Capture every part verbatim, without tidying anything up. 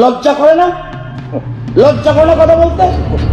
लज्जा करे ना, लज्जा करे ना कथा बोलते।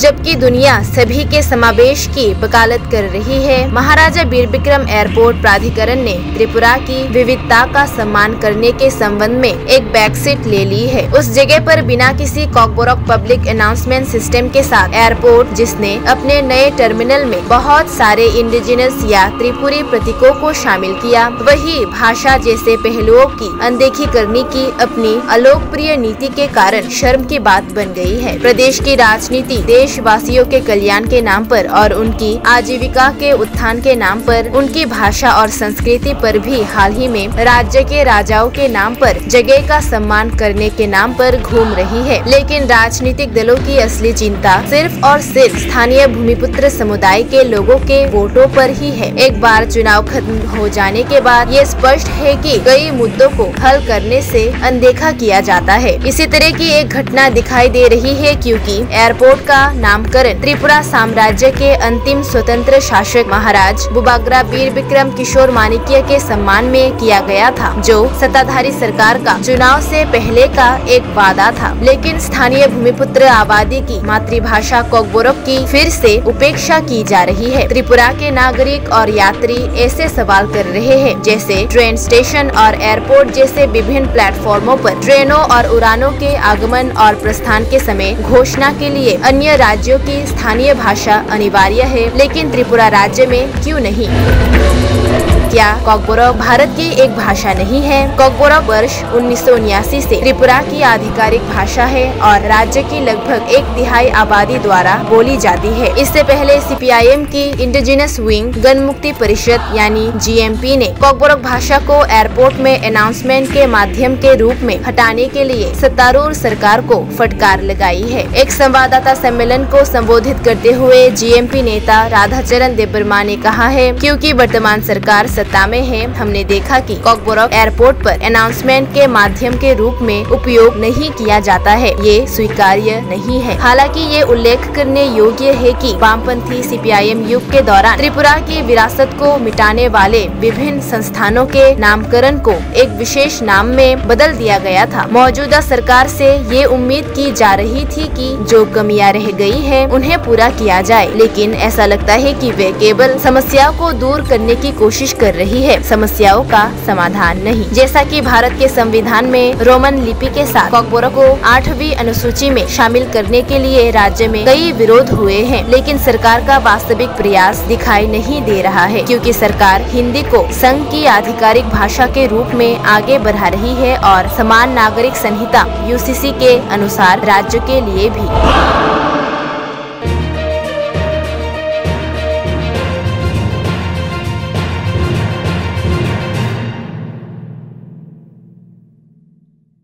जबकि दुनिया सभी के समावेश की वकालत कर रही है, महाराजा बीर विक्रम एयरपोर्ट प्राधिकरण ने त्रिपुरा की विविधता का सम्मान करने के संबंध में एक बैकसीट ले ली है। उस जगह पर बिना किसी कोकबोरोक पब्लिक अनाउंसमेंट सिस्टम के साथ एयरपोर्ट, जिसने अपने नए टर्मिनल में बहुत सारे इंडिजिनस या त्रिपुरी प्रतीकों को शामिल किया, वही भाषा जैसे पहलुओं की अनदेखी करने की अपनी अलोकप्रिय नीति के कारण शर्म की बात बन गयी है। प्रदेश की राजनीति देशवासियों के कल्याण के नाम पर और उनकी आजीविका के उत्थान के नाम पर, उनकी भाषा और संस्कृति पर भी हाल ही में राज्य के राजाओं के नाम पर, जगह का सम्मान करने के नाम पर घूम रही है। लेकिन राजनीतिक दलों की असली चिंता सिर्फ और सिर्फ स्थानीय भूमिपुत्र समुदाय के लोगों के वोटों पर ही है। एक बार चुनाव खत्म हो जाने के बाद ये स्पष्ट है कि कई मुद्दों को हल करने से अनदेखा किया जाता है। इसी तरह की एक घटना दिखाई दे रही है, क्योंकि एयरपोर्ट का नामकरण त्रिपुरा साम्राज्य के अंतिम स्वतंत्र शासक महाराज बुबागरा बीर विक्रम किशोर मानिकिया के सम्मान में किया गया था, जो सत्ताधारी सरकार का चुनाव से पहले का एक वादा था। लेकिन स्थानीय भूमिपुत्र आबादी की मातृभाषा कोकबोरोक की फिर से उपेक्षा की जा रही है। त्रिपुरा के नागरिक और यात्री ऐसे सवाल कर रहे हैं, जैसे ट्रेन स्टेशन और एयरपोर्ट जैसे विभिन्न प्लेटफॉर्मों पर ट्रेनों और उड़ानों के आगमन और प्रस्थान के समय घोषणा के लिए अन्य राज्यों की स्थानीय भाषा अनिवार्य है, लेकिन त्रिपुरा राज्य में क्यों नहीं? क्या कोकबोरोक भारत की एक भाषा नहीं है? कोकबोरोक वर्ष उन्नीस सौ उन्यासी से त्रिपुरा की आधिकारिक भाषा है और राज्य की लगभग एक तिहाई आबादी द्वारा बोली जाती है। इससे पहले सीपीआईएम की इंडिजिनस विंग गणमुक्ति परिषद यानी जीएमपी ने कोकबोरोक भाषा को एयरपोर्ट में अनाउंसमेंट के माध्यम के रूप में हटाने के लिए सत्तारूढ़ सरकार को फटकार लगाई है। एक संवाददाता सम्मेलन को संबोधित करते हुए जीएमपी नेता राधाचरण देवरमा ने कहा है, क्योंकि वर्तमान सरकार सत्ता में है, हमने देखा कि कोकबोरोक एयरपोर्ट पर अनाउंसमेंट के माध्यम के रूप में उपयोग नहीं किया जाता है, ये स्वीकार्य नहीं है। हालांकि ये उल्लेख करने योग्य है कि वामपंथी सीपीआईएम युग के दौरान त्रिपुरा की विरासत को मिटाने वाले विभिन्न संस्थानों के नामकरण को एक विशेष नाम में बदल दिया गया था। मौजूदा सरकार से ये उम्मीद की जा रही थी कि जो कमियाँ रह गई है उन्हें पूरा किया जाए, लेकिन ऐसा लगता है कि वे केवल समस्याओं को दूर करने की कोशिश कर रही है, समस्याओं का समाधान नहीं। जैसा कि भारत के संविधान में रोमन लिपि के साथ कोकबोरोक को आठवीं अनुसूची में शामिल करने के लिए राज्य में कई विरोध हुए हैं, लेकिन सरकार का वास्तविक प्रयास दिखाई नहीं दे रहा है, क्योंकि सरकार हिंदी को संघ की आधिकारिक भाषा के रूप में आगे बढ़ा रही है और समान नागरिक संहिता यूसीसी के अनुसार राज्य के लिए भी।